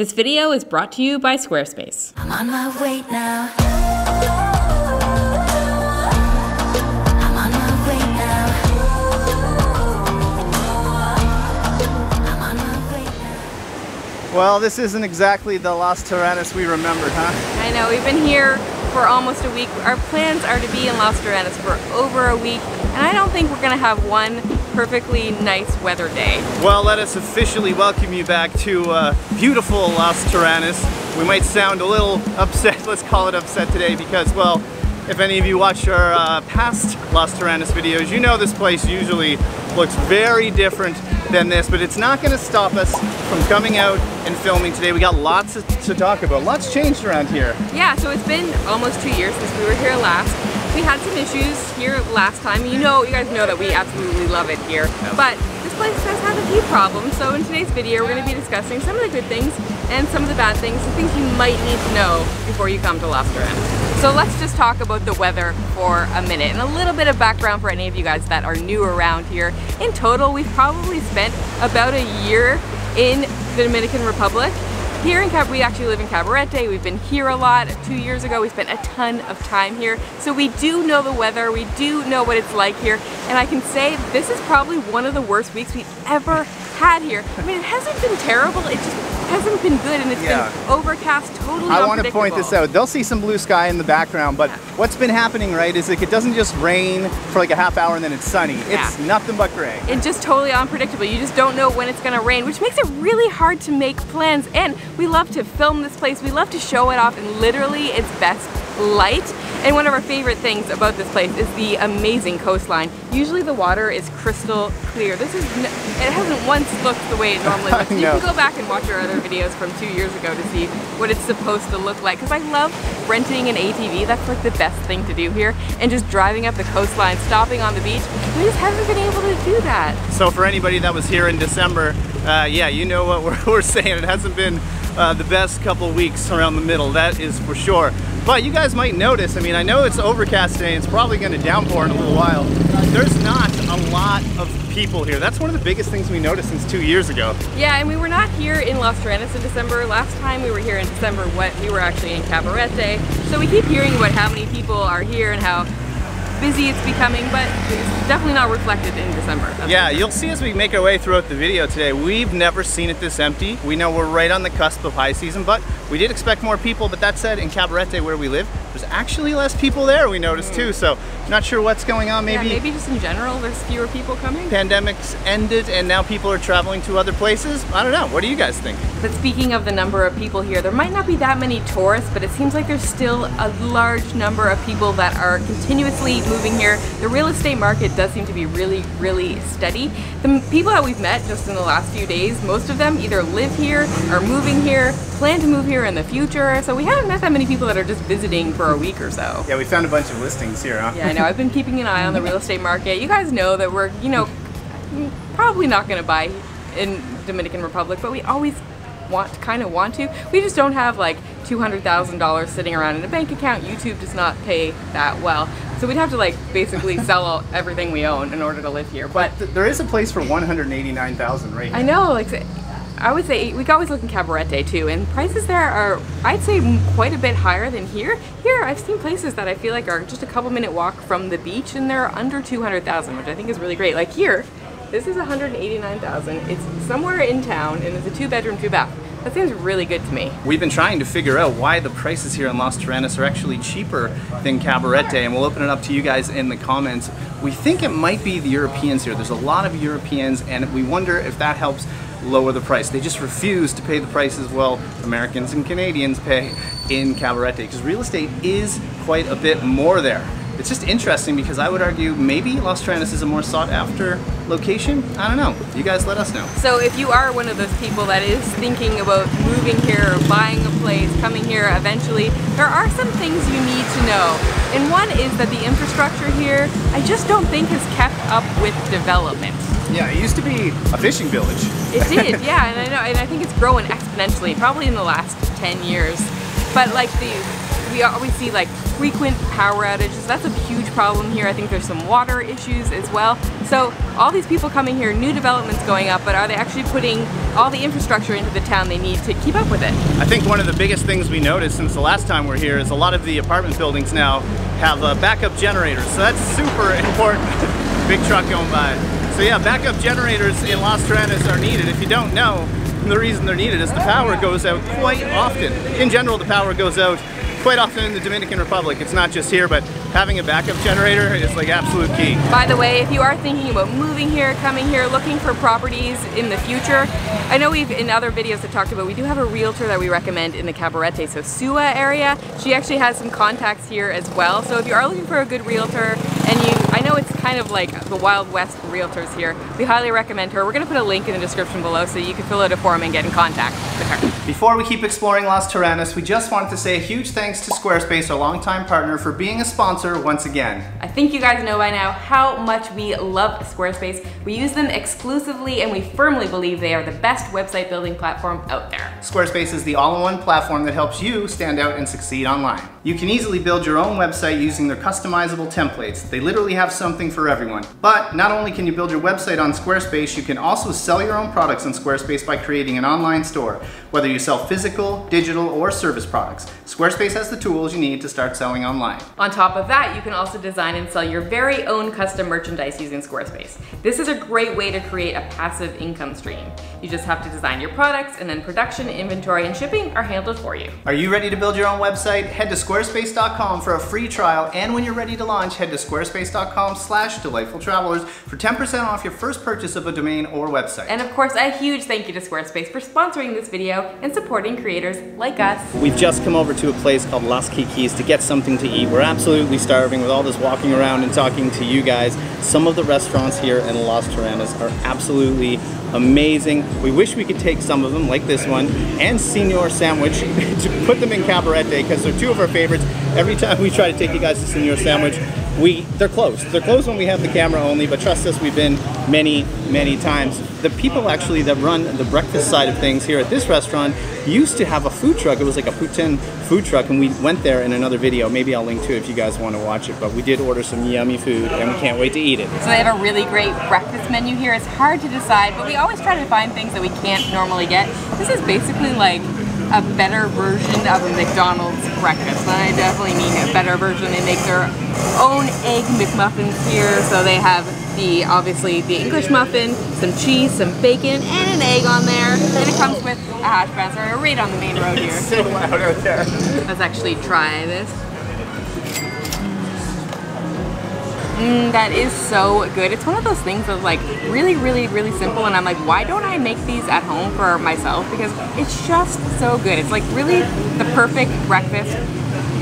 This video is brought to you by Squarespace. I'm on my way now. I'm on my way now. I'm on my way now. Well, this isn't exactly the Las Terrenas we remembered, huh? I know, we've been here for almost a week. Our plans are to be in Las Terrenas for over a week, and I don't think we're gonna have one perfectly nice weather day. Well, let us officially welcome you back to beautiful Las Terrenas. We might sound a little upset, let's call it upset today, because, well, if any of you watch our past Las Terrenas videos, you know this place usually looks very different than this, but it's not gonna stop us from coming out and filming today. We got lots to talk about. Lots changed around here. Yeah, so it's been almost 2 years since we were here last. We had some issues here last time. You know, you guys know that we absolutely love it here, but this place does have a few problems. So in today's video, we're gonna be discussing some of the good things and some of the bad things, the things you might need to know before you come to Las Terrenas. So let's just talk about the weather for a minute and a little bit of background for any of you guys that are new around here. In total, we've probably spent about a year in the Dominican Republic. Here in Cabarete, we actually live in Cabarete. We've been here a lot. 2 years ago, we spent a ton of time here. So we do know the weather, we do know what it's like here. And I can say this is probably one of the worst weeks we've ever had here. I mean, it hasn't been terrible, it just hasn't been good, and it's been overcast, totally unpredictable. I want to point this out. They'll see some blue sky in the background, but what's been happening, right, is like it doesn't just rain for like a half hour and then it's sunny. It's nothing but gray. It's just totally unpredictable. You just don't know when it's going to rain, which makes it really hard to make plans. And we love to film this place. We love to show it off in literally its best light. And one of our favorite things about this place is the amazing coastline. Usually the water is crystal clear. This is, it hasn't once looked the way it normally looks. So you can go back and watch our other videos from 2 years ago to see what it's supposed to look like. Because I love renting an ATV. That's like the best thing to do here. And just driving up the coastline, stopping on the beach. We just haven't been able to do that. So for anybody that was here in December, yeah, you know what we're saying. It hasn't been the best couple weeks around the middle, that is for sure. But you guys might notice, I mean, I know it's overcast today, it's probably gonna downpour in a little while. There's not a lot of people here. That's one of the biggest things we noticed since 2 years ago. Yeah, and we were not here in Las Terrenas in December. Last time we were here in December, we were actually in Cabarete. So we keep hearing about how many people are here and how busy it's becoming, but it's definitely not reflected in December. Yeah, you'll see as we make our way throughout the video today, we've never seen it this empty. We know we're right on the cusp of high season, but we did expect more people. But that said, in Cabarete where we live, there's actually less people there, we noticed too. So not sure what's going on. Maybe, yeah, maybe just in general, there's fewer people coming. Pandemics ended and now people are traveling to other places. I don't know, what do you guys think? But speaking of the number of people here, there might not be that many tourists, but it seems like there's still a large number of people that are continuously moving here. The real estate market does seem to be really, really steady. The people that we've met just in the last few days, most of them either live here, are moving here, plan to move here in the future. So we haven't met that many people that are just visiting for a week or so. Yeah, we found a bunch of listings here, huh? Yeah, I know. I've been keeping an eye on the real estate market. You guys know that we're, you know, probably not going to buy in Dominican Republic, but we always kind of want to. We just don't have like $200,000 sitting around in a bank account. YouTube does not pay that well. So we'd have to like basically sell everything we own in order to live here. But there is a place for $189,000 right now. I know, like I would say, we always look in Cabarete too, and prices there are, I'd say, quite a bit higher than here. Here, I've seen places that I feel like are just a couple minute walk from the beach and they're under $200,000, which I think is really great. Like here, this is $189,000. It's somewhere in town and it's a 2-bedroom, 2-bath. That seems really good to me. We've been trying to figure out why the prices here in Las Terrenas are actually cheaper than Cabarete, and we'll open it up to you guys in the comments. We think it might be the Europeans here. There's a lot of Europeans, and we wonder if that helps lower the price. They just refuse to pay the prices well Americans and Canadians pay in Cabarete, because real estate is quite a bit more there. It's just interesting because I would argue maybe Las Terrenas is a more sought after location. I don't know. You guys let us know. So if you are one of those people that is thinking about moving here, or buying a place, coming here eventually, there are some things you need to know. And one is that the infrastructure here, I just don't think has kept up with development. Yeah, it used to be a fishing village. It did, yeah, and I know, and I think it's grown exponentially, probably in the last 10 years. But like the we always see like frequent power outages. That's a huge problem here. I think there's some water issues as well. So all these people coming here, new developments going up, but are they actually putting all the infrastructure into the town they need to keep up with it? I think one of the biggest things we noticed since the last time we're here is a lot of the apartment buildings now have backup generators. So that's super important. Big truck going by. So yeah, backup generators in Las Terrenas are needed. If you don't know, the reason they're needed is the power goes out quite often. In general, the power goes out quite often in the Dominican Republic. It's not just here, but having a backup generator is like absolute key. By the way, if you are thinking about moving here, coming here, looking for properties in the future, I know we've in other videos have talked about, we do have a realtor that we recommend in the Cabarete, so Sua area. She actually has some contacts here as well. So if you are looking for a good realtor, and you, I know it's kind of like the Wild West realtors here, we highly recommend her. We're gonna put a link in the description below so you can fill out a form and get in contact with her. Before we keep exploring Las Terrenas, we just wanted to say a huge thanks to Squarespace, our longtime partner, for being a sponsor once again. I think you guys know by now how much we love Squarespace. We use them exclusively and we firmly believe they are the best website building platform out there. Squarespace is the all-in-one platform that helps you stand out and succeed online. You can easily build your own website using their customizable templates. They literally have something for everyone. But not only can you build your website on Squarespace, you can also sell your own products on Squarespace by creating an online store. Whether you sell physical, digital, or service products, Squarespace has the tools you need to start selling online. On top of that, you can also design and sell your very own custom merchandise using Squarespace. This is a great way to create a passive income stream. You just have to design your products, and then production, inventory, and shipping are handled for you. Are you ready to build your own website? Head to squarespace.com for a free trial, and when you're ready to launch, head to squarespace.com/delightful travelers for 10% off your first purchase of a domain or website. And of course, a huge thank you to Squarespace for sponsoring this video and supporting creators like us. We've just come over to a place called Las Kikis to get something to eat. We're absolutely starving with all this walking around and talking to you guys. Some of the restaurants here in Las Terrenas are absolutely amazing. We wish we could take some of them, like this one, and Señor Sandwich, to put them in Cabarete, because they're two of our favorites. Every time we try to take you guys to Señor Sandwich, they're closed. They're closed when we have the camera only, but trust us, we've been many, many times. The people actually that run the breakfast side of things here at this restaurant used to have a food truck. It was like a poutine food truck, and we went there in another video. Maybe I'll link to it if you guys want to watch it, but we did order some yummy food, and we can't wait to eat it. So they have a really great breakfast menu here. It's hard to decide, but we always try to find things that we can't normally get. This is basically like a better version of a McDonald's breakfast, and I definitely mean a better version. They make their own egg McMuffins here, so they have the, obviously, the English muffin, some cheese, some bacon, and an egg on there, and it comes with a hash brown. Sorry, we're right on the main road here. It's so loud out there. Let's actually try this. That is so good. It's one of those things that's like really, really, really simple, and I'm like, why don't I make these at home for myself? Because it's just so good. It's like really the perfect breakfast.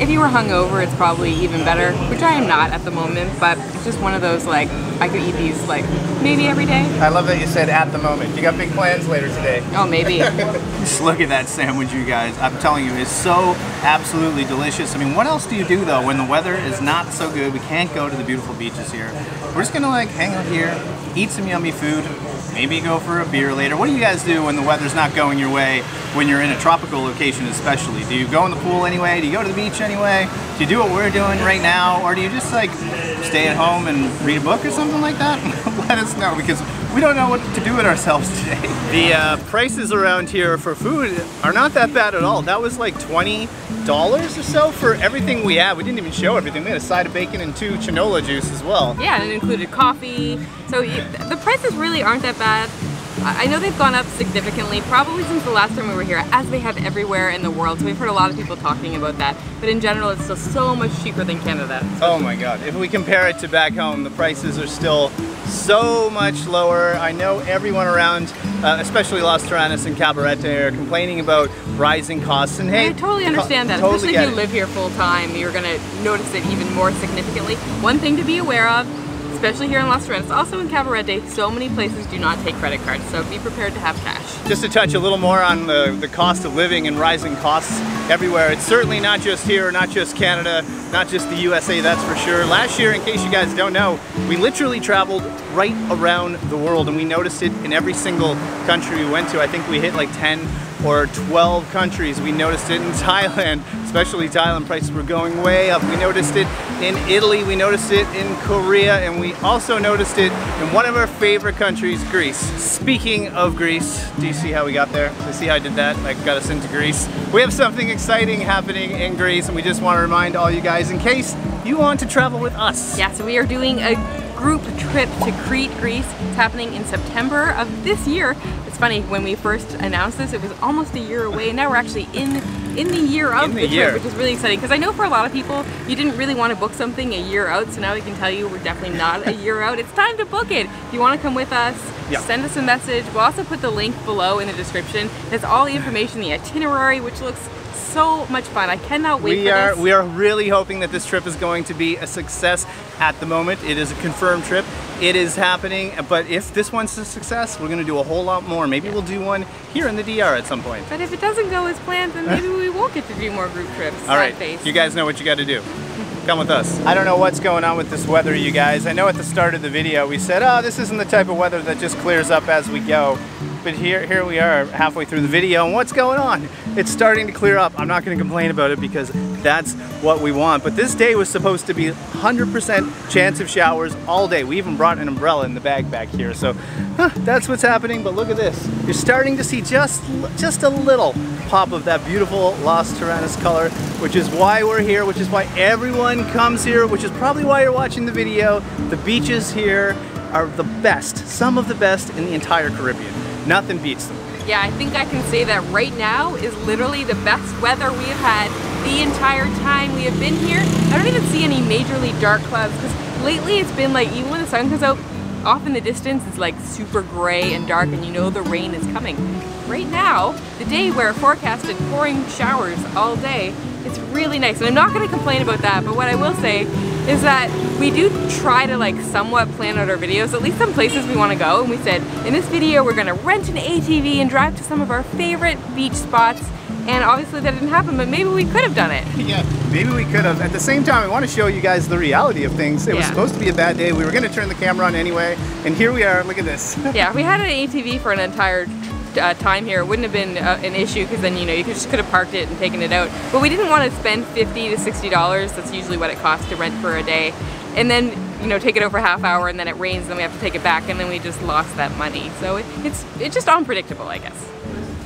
If you were hungover, it's probably even better, which I am not at the moment, but it's just one of those, like, I could eat these, like, maybe every day. I love that you said at the moment. You got big plans later today. Oh, maybe. Just look at that sandwich, you guys. I'm telling you, it's so absolutely delicious. I mean, what else do you do, though, when the weather is not so good? We can't go to the beautiful beaches here. We're just gonna, like, hang out here, eat some yummy food, maybe go for a beer later. What do you guys do when the weather's not going your way, when you're in a tropical location especially? Do you go in the pool anyway? Do you go to the beach anyway? Do you do what we're doing right now? Or do you just like stay at home and read a book or something like that? Let us know, because we don't know what to do with ourselves today. The prices around here for food are not that bad at all. That was like $20 or so for everything we had. We didn't even show everything. We had a side of bacon and 2 chinola juice as well. Yeah, and it included coffee. So the prices really aren't that bad. I know they've gone up significantly, probably since the last time we were here, as they have everywhere in the world. So we've heard a lot of people talking about that. But in general, it's still so much cheaper than Canada. Oh my God. If we compare it to back home, the prices are still so much lower. I know everyone around, especially Las Terrenas and Cabarete, are complaining about rising costs. And hey, I totally understand that. Totally, especially if you live here full time, you're going to notice it even more significantly. One thing to be aware of, especially here in Las Terrenas, also in Cabarete, so many places do not take credit cards, so be prepared to have cash. Just to touch a little more on the cost of living and rising costs everywhere, it's certainly not just here, not just Canada, not just the USA, that's for sure. Last year, in case you guys don't know, we literally traveled right around the world, and we noticed it in every single country we went to. I think we hit like 10 or 12 countries. We noticed it in Thailand, especially Thailand, prices were going way up. We noticed it in Italy, we noticed it in Korea, and we also noticed it in one of our favorite countries, Greece. Speaking of Greece, do you see how we got there? Do you see how I did that? I got us into Greece. We have something exciting happening in Greece, and we just want to remind all you guys in case you want to travel with us. Yeah, so we are doing a group trip to Crete, Greece. It's happening in September of this year. It's funny, when we first announced this, it was almost a year away, and now we're actually in the year of the trip, which is really exciting, because I know for a lot of people, you didn't really want to book something a year out, so now we can tell you we're definitely not a year out. It's time to book it. If you want to come with us, yeah, send us a message. We'll also put the link below in the description. That's all the information, the itinerary, which looks so much fun. I cannot wait for this. We are really hoping that this trip is going to be a success. At the moment, it is a confirmed trip. It is happening, but if this one's a success, we're gonna do a whole lot more. Maybe we'll do one here in the DR at some point. But if it doesn't go as planned, then maybe we won't get to do more group trips. All right, you guys know what you gotta do. Come with us. I don't know what's going on with this weather, you guys. I know at the start of the video, we said, oh, this isn't the type of weather that just clears up as we go. But here we are halfway through the video, and what's going on? It's starting to clear up. I'm not going to complain about it because that's what we want. But this day was supposed to be 100% chance of showers all day. We even brought an umbrella in the bag back here. So that's what's happening. But look at this. You're starting to see just a little pop of that beautiful Las Terrenas color, which is why we're here, which is why everyone comes here, which is probably why you're watching the video. The beaches here are the best, some of the best in the entire Caribbean. Nothing beats them. Yeah, I think I can say that right now is literally the best weather we have had the entire time we have been here. I don't even see any majorly dark clouds, because lately it's been like, even when the sun comes out, off in the distance it's like super gray and dark, and you know the rain is coming. Right now, the day where forecasted pouring showers all day, it's really nice. And I'm not gonna complain about that, but what I will say is that we do try to like somewhat plan out our videos, at least some places we want to go, and we said in this video we're going to rent an ATV and drive to some of our favorite beach spots, and obviously that didn't happen, but maybe we could have done it. Yeah, maybe we could have. At the same time, I want to show you guys the reality of things. It was supposed to be a bad day. We were going to turn the camera on anyway, and here we are. Look at this. Yeah, if we had an ATV for an entire time here, it wouldn't have been an issue, because then, you know, you could have parked it and taken it out, but we didn't want to spend $50 to $60. That's usually what it costs to rent for a day, and then, you know, take it over half hour, and then it rains, and then we have to take it back, and then we just lost that money. So it's just unpredictable, I guess.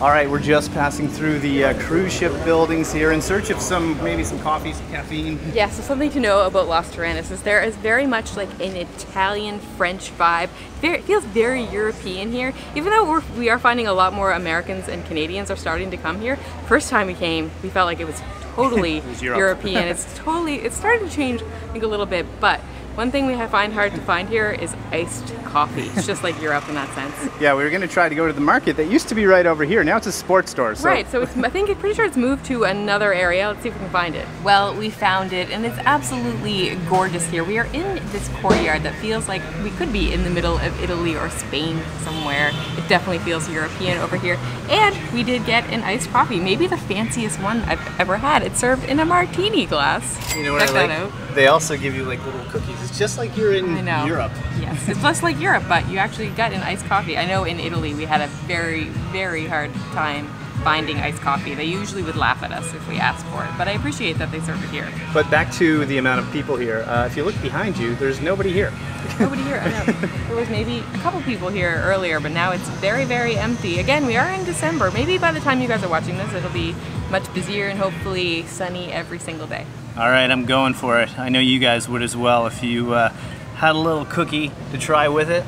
All right, we're just passing through the cruise ship buildings here in search of some, maybe some coffee, some caffeine. Yeah, so something to know about Las Terrenas is there is very much like an Italian-French vibe. It feels very European here, even though we are finding a lot more Americans and Canadians are starting to come here. First time we came, we felt like it was totally it was European. It's starting to change, I think, a little bit, but one thing we find hard to find here is iced coffee. It's just like Europe in that sense. Yeah, we were going to try to go to the market that used to be right over here. Now it's a sports store. So. Right, so I'm pretty sure it's moved to another area. Let's see if we can find it. Well, we found it, and it's absolutely gorgeous here. We are in this courtyard that feels like we could be in the middle of Italy or Spain somewhere. It definitely feels European over here. And we did get an iced coffee, maybe the fanciest one I've ever had. It's served in a martini glass. You know what They also give you like little cookies. It's just like you're in Europe. Yes, it's less like Europe, but you actually got an iced coffee. I know in Italy we had a very, very hard time finding iced coffee. They usually would laugh at us if we asked for it, but I appreciate that they serve it here. But back to the amount of people here. If you look behind you, there's nobody here. Nobody here, I know. There was maybe a couple people here earlier, but now it's very, very empty. Again, we are in December. Maybe by the time you guys are watching this, it'll be much busier and hopefully sunny every single day. All right, I'm going for it. I know you guys would as well if you had a little cookie to try with it.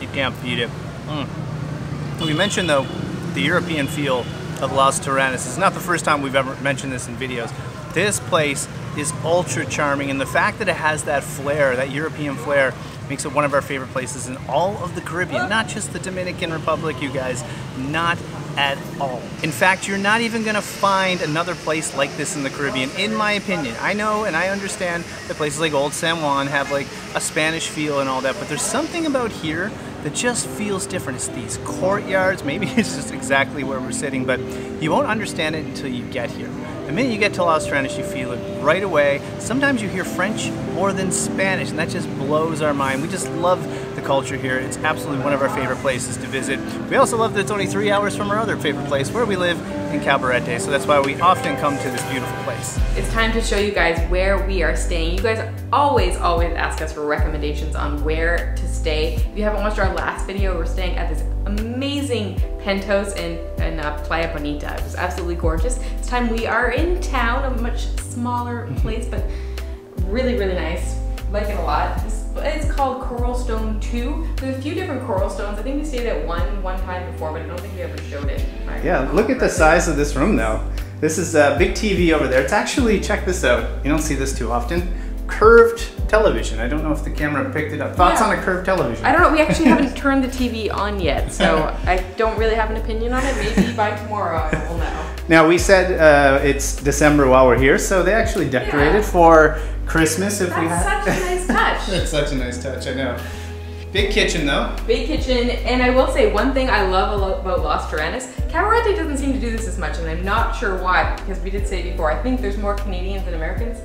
You can't beat it. We mentioned, though, the European feel of Las Terrenas. It's not the first time we've ever mentioned this in videos. This place is ultra charming, and the fact that it has that flair, that European flair, makes it one of our favorite places in all of the Caribbean, not just the Dominican Republic, you guys, not at all. In fact, you're not even gonna find another place like this in the Caribbean, in my opinion. I know and I understand that places like Old San Juan have like a Spanish feel and all that, but there's something about here that just feels different. It's these courtyards, maybe it's just exactly where we're sitting, but you won't understand it until you get here. The minute you get to Las Terrenas, you feel it right away. Sometimes you hear French more than Spanish, and that just blows our mind. We just love the culture here. It's absolutely one of our favorite places to visit. We also love that it's only 3 hours from our other favorite place where we live in Cabarete, so that's why we often come to this beautiful place. It's time to show you guys where we are staying. You guys always ask us for recommendations on where to stay. If you haven't watched our last video, we're staying at this amazing penthouse in Playa Bonita. It was absolutely gorgeous. This time we are in town, a much smaller place, but really, really nice. Like it a lot. It's called Coral Stone 2. There's a few different coral stones. I think we stayed at one time before, but I don't think we ever showed it. Yeah, look at the size of this room though. This is a big TV over there. It's actually, check this out. You don't see this too often. Curved television. I don't know if the camera picked it up. Thoughts on a curved television? I don't know. We actually haven't turned the TV on yet, so I don't really have an opinion on it. Maybe by tomorrow I will know. Now we said it's December while we're here, so they actually decorated for Christmas if we had. That's such a nice touch. That's such a nice touch, I know. Big kitchen though. Big kitchen, and I will say one thing I love about Las Terrenas, Cabarete doesn't seem to do this as much, and I'm not sure why, because we did say before, I think there's more Canadians than Americans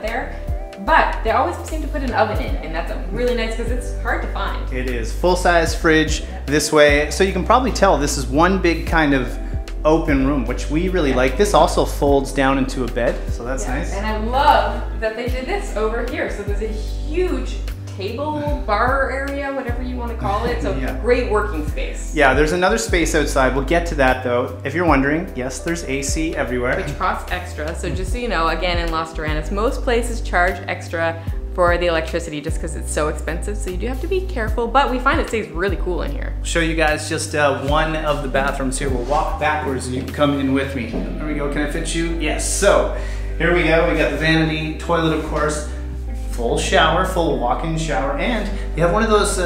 there. But they always seem to put an oven in, and that's really nice because it's hard to find. It is. Full-size fridge this way. So you can probably tell this is one big kind of open room, which we really like. This also folds down into a bed, so that's nice. And I love that they did this over here. So there's a huge table, bar area, whatever you want to call it. So great working space. Yeah, there's another space outside. We'll get to that though. If you're wondering, yes, there's AC everywhere. Which costs extra. So just so you know, again, in Las Terrenas, most places charge extra for the electricity just because it's so expensive. So you do have to be careful, but we find it stays really cool in here. Show you guys just one of the bathrooms here. We'll walk backwards and you can come in with me. There we go, can I fit you? Yes, so here we go. We got the vanity, toilet of course. Full shower, full walk-in shower, and you have one of those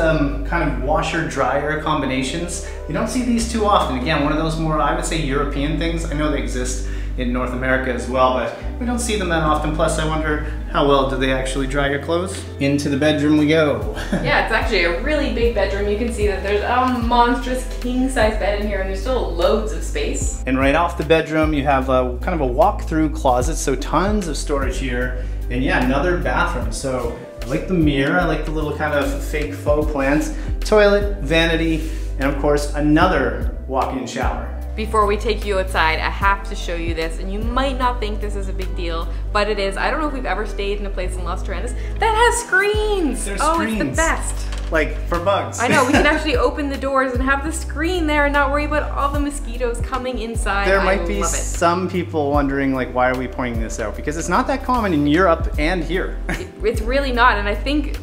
kind of washer-dryer combinations. You don't see these too often. Again, one of those more, I would say, European things. I know they exist in North America as well, but we don't see them that often. Plus, I wonder how well do they actually dry your clothes? Into the bedroom we go. Yeah, it's actually a really big bedroom. You can see that there's a monstrous king-size bed in here, and there's still loads of space. And right off the bedroom, you have a kind of a walk-through closet, so tons of storage here. And yeah, another bathroom. So I like the mirror, I like the little kind of fake faux plants, toilet, vanity, and of course, another walk-in shower. Before we take you outside, I have to show you this, and you might not think this is a big deal, but it is. I don't know if we've ever stayed in a place in Las Terrenas that has screens. There's screens. It's the best. Like for bugs. I know, we can actually open the doors and have the screen there and not worry about all the mosquitoes coming inside. There might be some people wondering like, why are we pointing this out? Because it's not that common in Europe and here. It's really not, and I think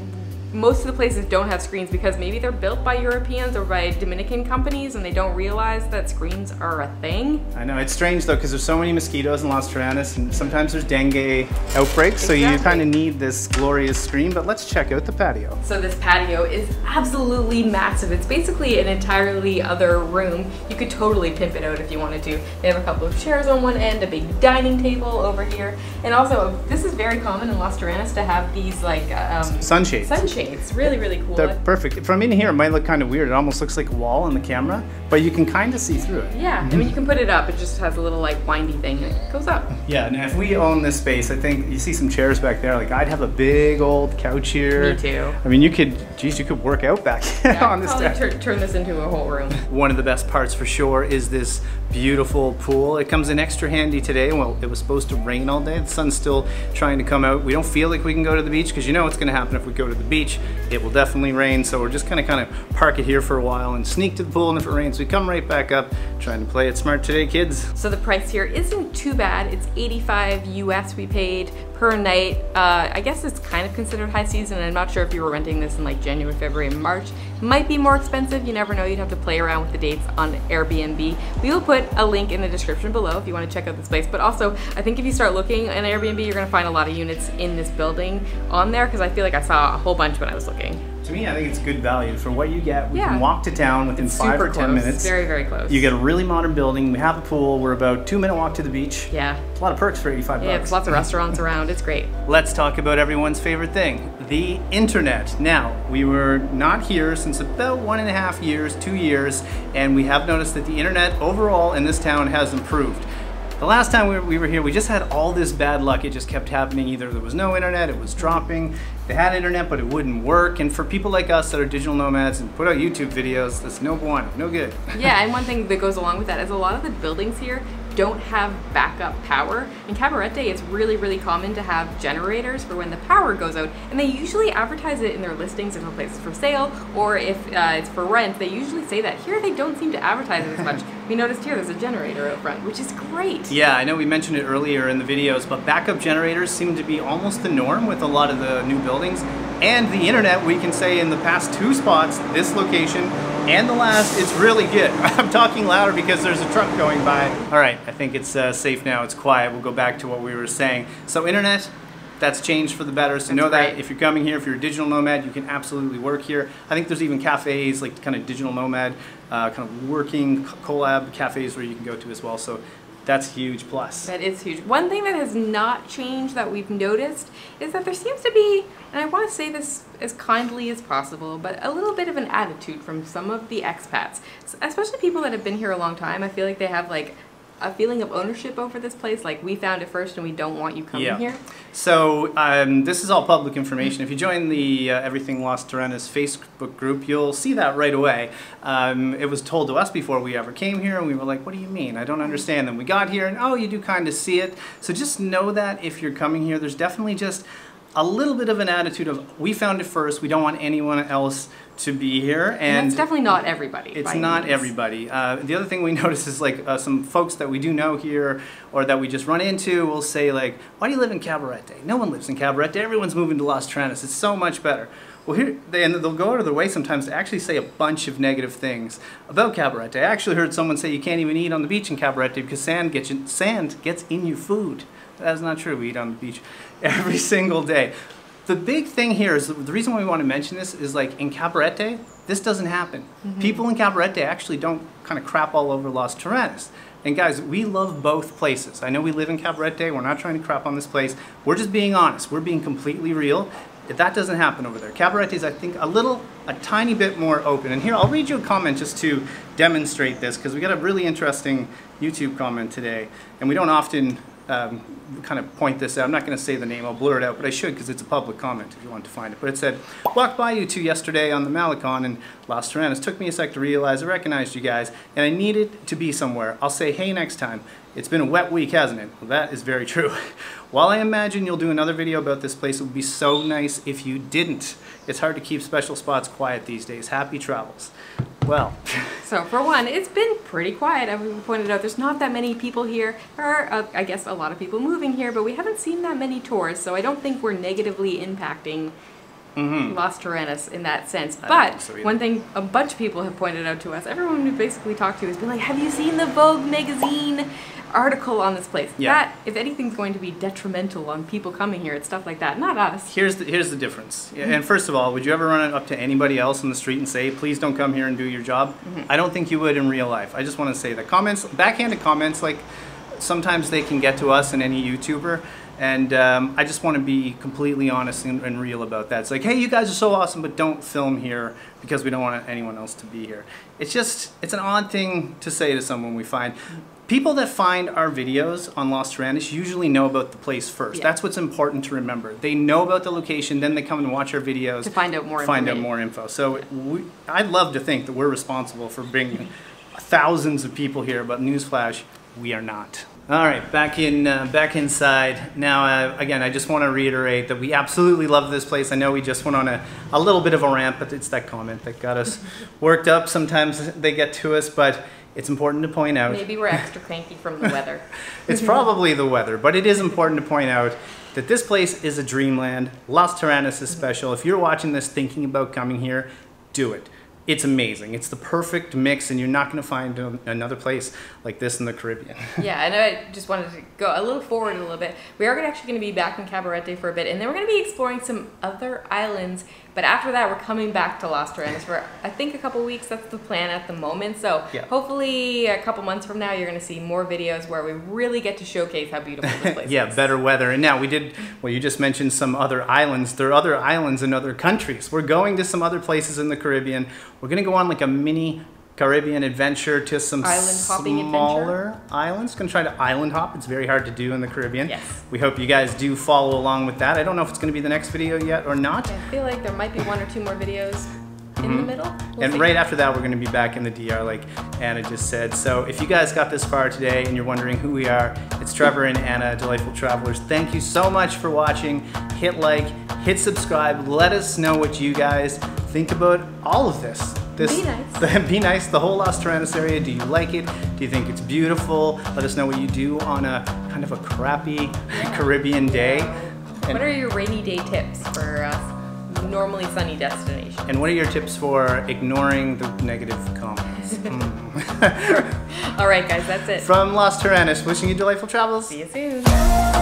most of the places don't have screens because maybe they're built by Europeans or by Dominican companies and they don't realize that screens are a thing. I know, it's strange though because there's so many mosquitoes in Las Terrenas and sometimes there's dengue outbreaks, exactly. So you kind of need this glorious screen, but let's check out the patio. So this patio is absolutely massive. It's basically an entirely other room. You could totally pimp it out if you wanted to. They have a couple of chairs on one end, a big dining table over here, and also this is very common in Las Terrenas to have these like sunshades. It's really, really cool. They're perfect. From in here, it might look kind of weird. It almost looks like a wall in the camera, but you can kind of see through it. Yeah, I mean, you can put it up. It just has a little like windy thing and it goes up. Yeah, now if we own this space, I think you see some chairs back there. Like I'd have a big old couch here. Me too. I mean, you could, geez, you could work out back on this deck. Turn this into a whole room. One of the best parts for sure is this beautiful pool. It comes in extra handy today. Well, it was supposed to rain all day. The sun's still trying to come out. We don't feel like we can go to the beach because you know what's going to happen if we go to the beach. It will definitely rain, so we're just kind of park it here for a while and sneak to the pool, and if it rains we come right back up. Trying to play it smart today, kids. So the price here isn't too bad. It's $85 US we paid per night. I guess it's kind of considered high season. I'm not sure if you were renting this in like January, February, and March. It might be more expensive. You never know. You'd have to play around with the dates on Airbnb. We will put a link in the description below if you want to check out this place. But also, I think if you start looking in Airbnb, you're going to find a lot of units in this building on there because I feel like I saw a whole bunch when I was looking. To me, I think it's good value for what you get. We can walk to town within 5 or 10 minutes. Very, very close. You get a really modern building. We have a pool. We're about 2-minute walk to the beach. Yeah. It's a lot of perks for 85 bucks. Yeah, there's lots of restaurants around. It's great. Let's talk about everyone's favorite thing, the internet. Now, we were not here since about 1.5 years, 2 years, and we have noticed that the internet overall in this town has improved. The last time we were here, we just had all this bad luck. It just kept happening. Either there was no internet, it was dropping. They had internet, but it wouldn't work. And for people like us that are digital nomads and put out YouTube videos, that's no bueno, no good. Yeah, and one thing that goes along with that is a lot of the buildings here don't have backup power. In Cabarete, it's really, really common to have generators for when the power goes out, and they usually advertise it in their listings if a place is for sale, or if it's for rent, they usually say that. Here, they don't seem to advertise it as much. We noticed here there's a generator out front, which is great. Yeah, I know we mentioned it earlier in the videos, but backup generators seem to be almost the norm with a lot of the new buildings. And the internet, we can say in the past two spots, this location and the last, it's really good. I'm talking louder because there's a truck going by. All right, I think it's safe now, it's quiet. We'll go back to what we were saying. So internet, that's changed for the better. So know that if you're coming here, if you're a digital nomad, you can absolutely work here. I think there's even cafes, like kind of digital nomad, kind of working collab cafes where you can go to as well. So that's huge plus. That is huge. One thing that has not changed that we've noticed is that there seems to be, and I want to say this as kindly as possible, but a little bit of an attitude from some of the expats, especially people that have been here a long time. I feel like they have like a feeling of ownership over this place, like we found it first and we don't want you coming here. So this is all public information. If you join the Everything Las Terrenas Facebook group, you'll see that right away. It was told to us before we ever came here, and we were like, what do you mean? I don't understand. Then we got here and oh, you do kind of see it. So just know that if you're coming here, there's definitely just a little bit of an attitude of we found it first, we don't want anyone else to be here. And it's definitely not everybody. It's not everybody. The other thing we notice is like some folks that we do know here or that we just run into will say like, why do you live in Cabarete? No one lives in Cabarete, everyone's moving to Las Terrenas, it's so much better. Well, here, and they'll go out of their way sometimes to actually say a bunch of negative things about Cabarete. I actually heard someone say you can't even eat on the beach in Cabarete because sand gets in your food. That's not true, we eat on the beach every single day. The big thing here is, the reason why we want to mention this is like in Cabarete, this doesn't happen. Mm-hmm. People in Cabarete actually don't kind of crap all over Las Terrenas. And guys, we love both places. I know we live in Cabarete, we're not trying to crap on this place. We're just being honest, we're being completely real. That doesn't happen over there. Cabarete is, I think, a tiny bit more open. And here, I'll read you a comment just to demonstrate this, because we got a really interesting YouTube comment today, and we don't often kind of point this out. I'm not going to say the name, I'll blur it out, but I should because it's a public comment if you want to find it. But it said, walked by you two yesterday on the Malecon in Las Terrenas. Took me a sec to realize I recognized you guys and I needed to be somewhere. I'll say hey next time. It's been a wet week, hasn't it? Well, that is very true. While I imagine you'll do another video about this place, it would be so nice if you didn't. It's hard to keep special spots quiet these days. Happy travels. Well. So for one, it's been pretty quiet. As we pointed out, there's not that many people here. There are, I guess, a lot of people moving here, but we haven't seen that many tourists, so I don't think we're negatively impacting Las Terrenas in that sense. But so one thing a bunch of people have pointed out to us, everyone we've basically talked to has been like, have you seen the Vogue magazine article on this place? Yeah. That, if anything's going to be detrimental on people coming here, it's stuff like that, not us. Here's the difference. And first of all, would you ever run up to anybody else in the street and say, please don't come here and do your job? I don't think you would in real life. I just want to say that comments, backhanded comments, like sometimes they can get to us and any YouTuber. And I just want to be completely honest and real about that. It's like, hey, you guys are so awesome, but don't film here because we don't want anyone else to be here. It's just, it's an odd thing to say to someone we find. People that find our videos on Las Terrenas usually know about the place first. Yeah. That's what's important to remember. They know about the location, then they come and watch our videos to find out more info. So I'd love to think that we're responsible for bringing thousands of people here, but newsflash, we are not. All right, back inside. Now, again, I just want to reiterate that we absolutely love this place. I know we just went on a little bit of a rant, but it's that comment that got us worked up. Sometimes they get to us, but it's important to point out. Maybe we're extra cranky from the weather. It's probably the weather, but it is important to point out that this place is a dreamland. Las Terrenas is special. If you're watching this thinking about coming here, do it. It's amazing. It's the perfect mix, and you're not going to find another place like this in the Caribbean. Yeah, and I just wanted to go a little forward a little bit. We are actually going to be back in Cabarete for a bit, and then we're going to be exploring some other islands. But after that, we're coming back to Las Terrenas for, I think, a couple weeks. That's the plan at the moment. So hopefully a couple months from now, you're going to see more videos where we really get to showcase how beautiful this place is. Better weather. And now we did, well, you just mentioned some other islands. There are other islands in other countries. We're going to some other places in the Caribbean. We're going to go on like a mini Caribbean adventure to some smaller islands. Gonna try to island hop. It's very hard to do in the Caribbean. Yes. We hope you guys do follow along with that. I don't know if it's gonna be the next video yet or not. I feel like there might be one or two more videos in the middle. We'll see. Right after that, we're gonna be back in the DR like Anna just said. So if you guys got this far today and you're wondering who we are, it's Trevor and Anna, Delightful Travelers. Thank you so much for watching. Hit like, hit subscribe. Let us know what you guys think about all of this. Be nice. Be nice, the whole Las Terrenas area. Do you like it? Do you think it's beautiful? Let us know what you do on a kind of a crappy Caribbean day. And what are your rainy day tips for normally sunny destinations? And what are your tips for ignoring the negative comments? All right, guys, that's it. From Las Terrenas, wishing you delightful travels. See you soon.